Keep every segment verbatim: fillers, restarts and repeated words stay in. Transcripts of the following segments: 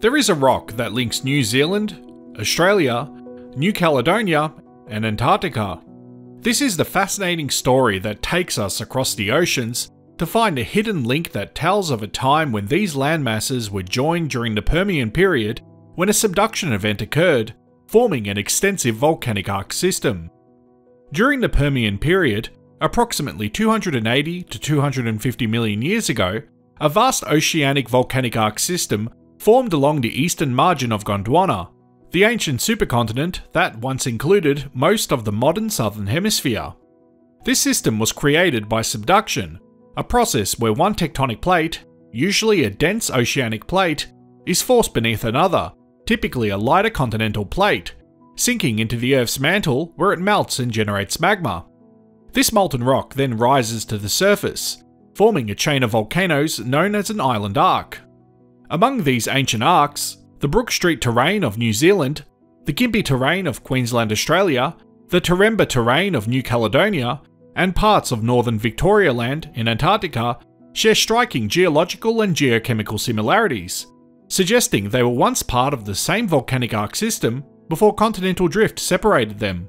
There is a rock that links New Zealand, Australia, New Caledonia, and Antarctica. This is the fascinating story that takes us across the oceans to find a hidden link that tells of a time when these landmasses were joined during the Permian period when a subduction event occurred, forming an extensive volcanic arc system. During the Permian period, approximately two hundred eighty to two hundred fifty million years ago, a vast oceanic volcanic arc system formed along the eastern margin of Gondwana, the ancient supercontinent that once included most of the modern southern hemisphere. This system was created by subduction, a process where one tectonic plate, usually a dense oceanic plate, is forced beneath another, typically a lighter continental plate, sinking into the Earth's mantle where it melts and generates magma. This molten rock then rises to the surface, forming a chain of volcanoes known as an island arc. Among these ancient arcs, the Brook Street Terrane of New Zealand, the Gympie Terrane of Queensland, Australia, the Teremba Terrane of New Caledonia, and parts of Northern Victoria Land in Antarctica share striking geological and geochemical similarities, suggesting they were once part of the same volcanic arc system before continental drift separated them.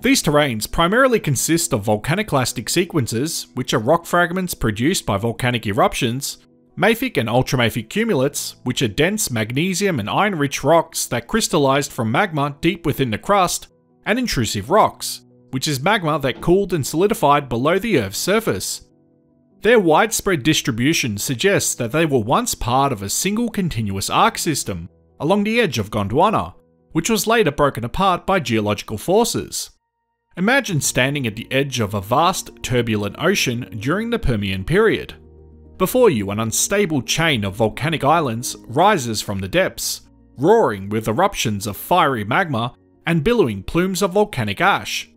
These terrains primarily consist of volcaniclastic sequences, which are rock fragments produced by volcanic eruptions, mafic and ultramafic cumulates, which are dense magnesium and iron-rich rocks that crystallized from magma deep within the crust, and intrusive rocks, which is magma that cooled and solidified below the Earth's surface. Their widespread distribution suggests that they were once part of a single continuous arc system along the edge of Gondwana, which was later broken apart by geological forces. Imagine standing at the edge of a vast, turbulent ocean during the Permian period. Before you, an unstable chain of volcanic islands rises from the depths, roaring with eruptions of fiery magma and billowing plumes of volcanic ash.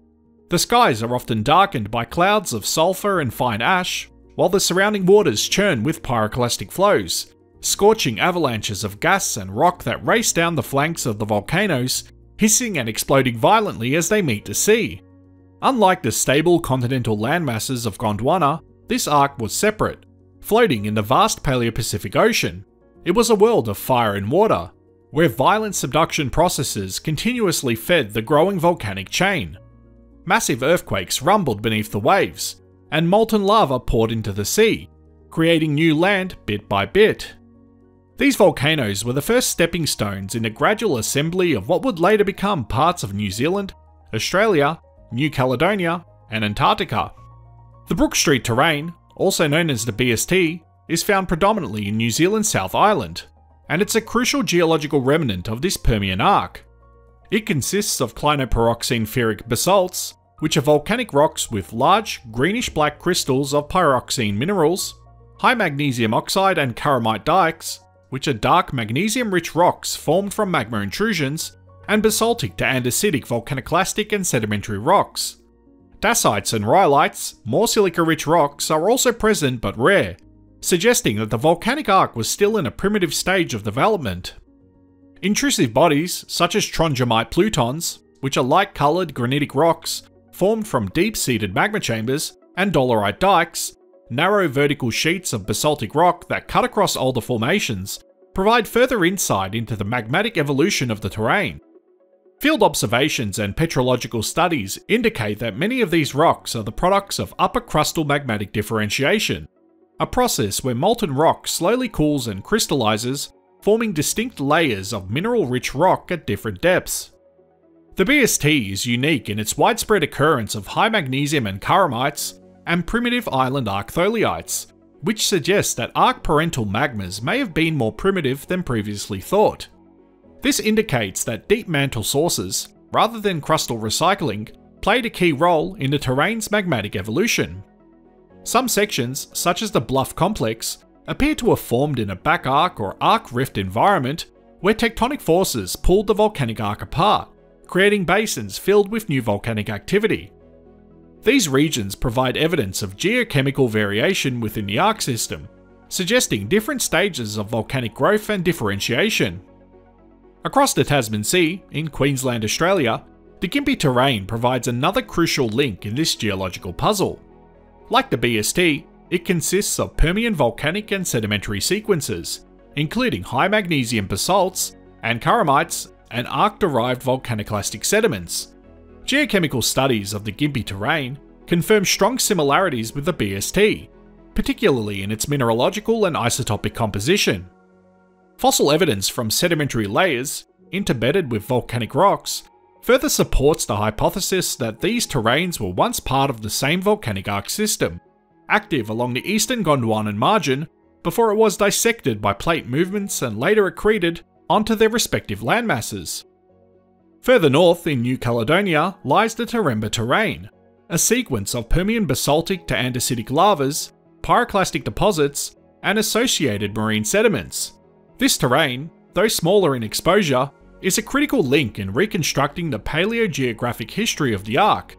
The skies are often darkened by clouds of sulfur and fine ash, while the surrounding waters churn with pyroclastic flows, scorching avalanches of gas and rock that race down the flanks of the volcanoes, hissing and exploding violently as they meet the sea. Unlike the stable continental landmasses of Gondwana, this arc was separate, floating in the vast Paleo-Pacific Ocean. It was a world of fire and water, where violent subduction processes continuously fed the growing volcanic chain. Massive earthquakes rumbled beneath the waves, and molten lava poured into the sea, creating new land bit by bit. These volcanoes were the first stepping stones in a gradual assembly of what would later become parts of New Zealand, Australia, New Caledonia, and Antarctica. The Brook Street Terrane, also known as the B S T, is found predominantly in New Zealand's South Island, and it's a crucial geological remnant of this Permian arc. It consists of clinopyroxene-ferric basalts, which are volcanic rocks with large, greenish-black crystals of pyroxene minerals, high magnesium oxide and caramite dikes, which are dark magnesium-rich rocks formed from magma intrusions, and basaltic to andesitic volcaniclastic and sedimentary rocks. Dacites and rhyolites, more silica-rich rocks, are also present but rare, suggesting that the volcanic arc was still in a primitive stage of development. Intrusive bodies, such as trondhjemite plutons, which are light-coloured granitic rocks formed from deep-seated magma chambers, and dolerite dikes, narrow vertical sheets of basaltic rock that cut across older formations, provide further insight into the magmatic evolution of the terrain. Field observations and petrological studies indicate that many of these rocks are the products of upper crustal magmatic differentiation, a process where molten rock slowly cools and crystallizes, forming distinct layers of mineral-rich rock at different depths. The B S T is unique in its widespread occurrence of high magnesium and caramites and primitive island arctholiites, which suggests that arc-parental magmas may have been more primitive than previously thought. This indicates that deep mantle sources, rather than crustal recycling, played a key role in the terrain's magmatic evolution. Some sections, such as the Bluff Complex, appear to have formed in a back arc or arc rift environment where tectonic forces pulled the volcanic arc apart, creating basins filled with new volcanic activity. These regions provide evidence of geochemical variation within the arc system, suggesting different stages of volcanic growth and differentiation. Across the Tasman Sea, in Queensland, Australia, the Gympie Terrane provides another crucial link in this geological puzzle. Like the B S T, it consists of Permian volcanic and sedimentary sequences, including high magnesium basalts and curramites and arc-derived volcaniclastic sediments. Geochemical studies of the Gympie Terrane confirm strong similarities with the B S T, particularly in its mineralogical and isotopic composition. Fossil evidence from sedimentary layers, interbedded with volcanic rocks, further supports the hypothesis that these terranes were once part of the same volcanic arc system, active along the eastern Gondwanan margin before it was dissected by plate movements and later accreted onto their respective landmasses. Further north in New Caledonia lies the Teremba Terrane, a sequence of Permian basaltic to andesitic lavas, pyroclastic deposits, and associated marine sediments. This terrain, though smaller in exposure, is a critical link in reconstructing the paleogeographic history of the arc.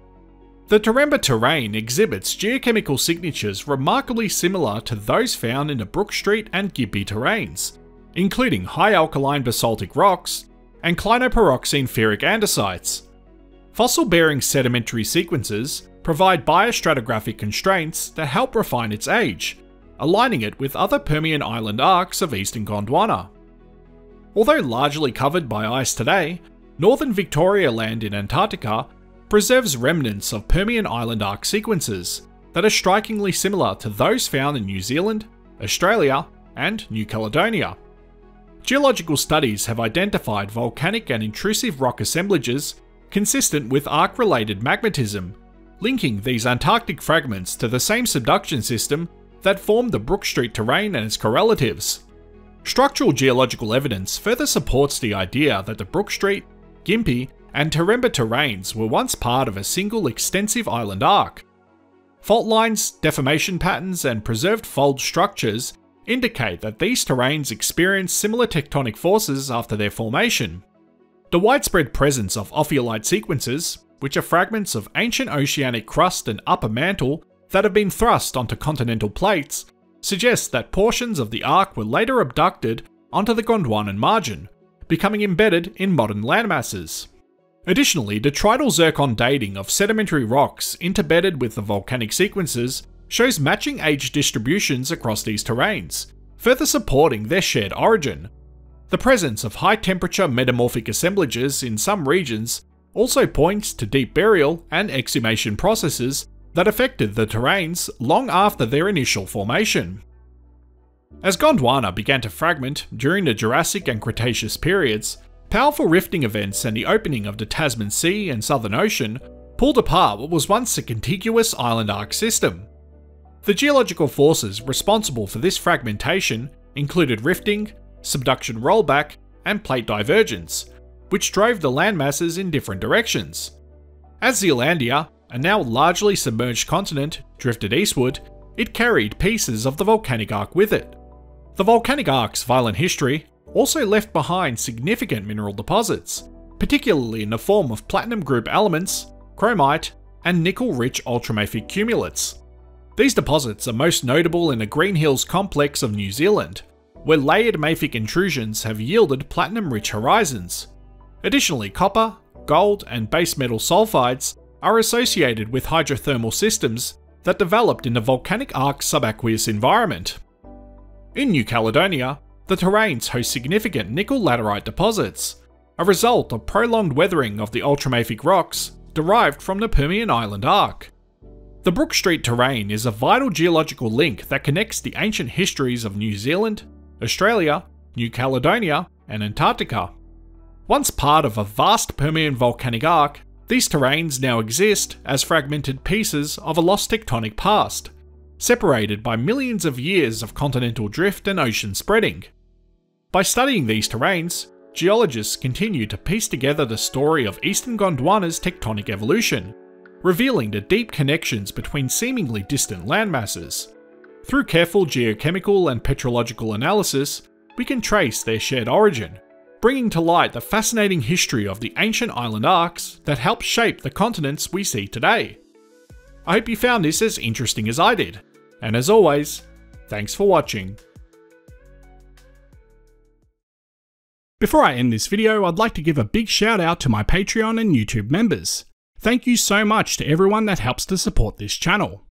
The Teremba Terrane exhibits geochemical signatures remarkably similar to those found in the Brook Street and Gympie terranes, including high alkaline basaltic rocks and clinopyroxene ferric andesites. Fossil-bearing sedimentary sequences provide biostratigraphic constraints that help refine its age, aligning it with other Permian island arcs of eastern Gondwana. Although largely covered by ice today, Northern Victoria Land in Antarctica preserves remnants of Permian island arc sequences that are strikingly similar to those found in New Zealand, Australia, and New Caledonia. Geological studies have identified volcanic and intrusive rock assemblages consistent with arc-related magmatism, linking these Antarctic fragments to the same subduction system that formed the Brook Street Terrane and its correlatives. Structural geological evidence further supports the idea that the Brook Street, Gympie, and Teremba Terranes were once part of a single extensive island arc. Fault lines, deformation patterns, and preserved fold structures indicate that these terranes experienced similar tectonic forces after their formation. The widespread presence of ophiolite sequences, which are fragments of ancient oceanic crust and upper mantle that have been thrust onto continental plates, suggests that portions of the arc were later abducted onto the Gondwanan margin, becoming embedded in modern landmasses. Additionally, the trital zircon dating of sedimentary rocks interbedded with the volcanic sequences shows matching age distributions across these terranes, further supporting their shared origin. The presence of high-temperature metamorphic assemblages in some regions also points to deep burial and exhumation processes that affected the terranes long after their initial formation. As Gondwana began to fragment during the Jurassic and Cretaceous periods, powerful rifting events and the opening of the Tasman Sea and Southern Ocean pulled apart what was once a contiguous island arc system. The geological forces responsible for this fragmentation included rifting, subduction rollback, and plate divergence, which drove the landmasses in different directions. As Zealandia, a now largely submerged continent, drifted eastward, it carried pieces of the volcanic arc with it. The volcanic arc's violent history also left behind significant mineral deposits, particularly in the form of platinum group elements, chromite, and nickel-rich ultramafic cumulates. These deposits are most notable in the Green Hills complex of New Zealand, where layered mafic intrusions have yielded platinum-rich horizons. Additionally, copper, gold, and base metal sulfides are associated with hydrothermal systems that developed in the volcanic arc subaqueous environment. In New Caledonia, the terrains host significant nickel-laterite deposits, a result of prolonged weathering of the ultramafic rocks derived from the Permian island arc. The Brook Street Terrane is a vital geological link that connects the ancient histories of New Zealand, Australia, New Caledonia, and Antarctica. Once part of a vast Permian volcanic arc, these terrains now exist as fragmented pieces of a lost tectonic past, separated by millions of years of continental drift and ocean spreading. By studying these terrains, geologists continue to piece together the story of eastern Gondwana's tectonic evolution, revealing the deep connections between seemingly distant landmasses. Through careful geochemical and petrological analysis, we can trace their shared origin, bringing to light the fascinating history of the ancient island arcs that helped shape the continents we see today. I hope you found this as interesting as I did, and as always, thanks for watching. Before I end this video, I'd like to give a big shout out to my Patreon and YouTube members. Thank you so much to everyone that helps to support this channel.